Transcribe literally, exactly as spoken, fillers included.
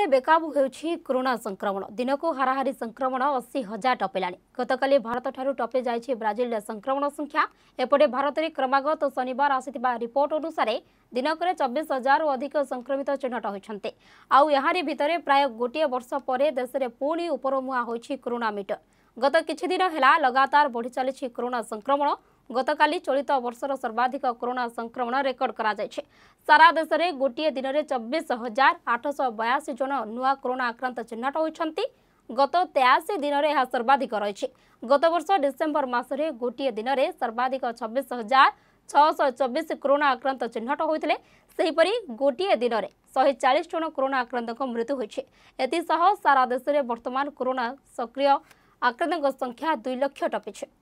ରାଜ୍ୟରେ ବେକାବୁ ହେଉଛି କରୋନା ସଂକ୍ରମଣ। ଦିନକୁ ହାରାହାରି ସଂକ୍ରମଣ ଅଶୀ ହଜାର ଟପିଲାଣି। ଗତକାଲି ଭାରତଠାରୁ ଟପି ଯାଇଛି ବ୍ରାଜିଲର ସଂକ୍ରମଣ ସଂଖ୍ୟା। ଏପଟେ ଭାରତରେ କ୍ରମାଗତ ଶନିବାର ଆସିଥିବା ରିପୋର୍ଟ ଅନୁସାରେ ଦିନକରେ ଚବିଶ ହଜାର ଅଧିକ ସଂକ୍ରମିତ ଚିହ୍ନଟ ହୋଇଛନ୍ତି। ଆଉ ଏହାରି ଭିତରେ ପ୍ରାୟ ଗୋଟିଏ ବର୍ଷ ପରେ ଦେଶରେ ପୁଣି ଉପରମୁହାଁ ହୋଇଛି କରୋନା ମିଟର। ଗତ କିଛି ଦିନ ହେଲା ଲଗାତାର ବଢ଼ି ଚାଲିଛି କରୋନା ସଂକ୍ରମଣ। गतकाली चलित वर्षर सर्वाधिक कोरोना संक्रमण रेकर्ड करा जायछे। सारा देश में गोटे दिन में चौबीस हजार आठ सौ बयासी जन नुआ कोरोना आक्रांत चिन्हट होइछन्ति। गत तेयासी दिन में यह सर्वाधिक रही। गत वर्ष डिसेम्बर मासरे गोटे दिन में सर्वाधिक छब्बीस हजार छः सौ चौबीस कोरोना आक्रांत चिन्हट होते। सेहीपरि गोटे दिन में शहे चालीस जन कोरोना आक्रांत मृत्यु होइछे। एतिसह सारा देश में वर्तमान कोरोना सक्रिय आक्रांत संख्या दुई लक्ष टपीछे।